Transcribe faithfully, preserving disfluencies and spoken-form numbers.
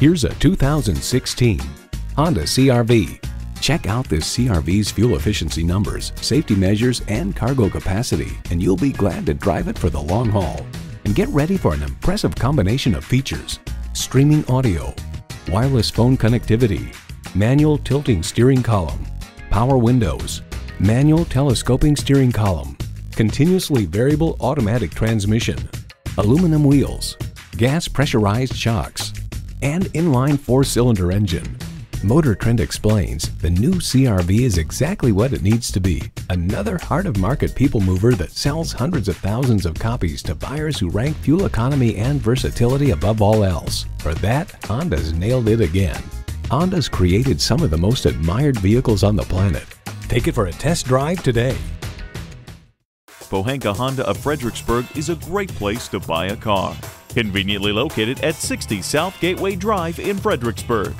Here's a two thousand sixteen Honda C R V. Check out this C R V's fuel efficiency numbers, safety measures, and cargo capacity, and you'll be glad to drive it for the long haul. And get ready for an impressive combination of features: streaming audio, wireless phone connectivity, manual tilting steering column, power windows, manual telescoping steering column, continuously variable automatic transmission, aluminum wheels, gas pressurized shocks, and inline four-cylinder engine. Motor Trend explains the new C R V is exactly what it needs to be, another heart-of-market people mover that sells hundreds of thousands of copies to buyers who rank fuel economy and versatility above all else. For that, Honda's nailed it again. Honda's created some of the most admired vehicles on the planet. Take it for a test drive today. Pohanka Honda of Fredericksburg is a great place to buy a car. Conveniently located at sixty South Gateway Drive in Fredericksburg.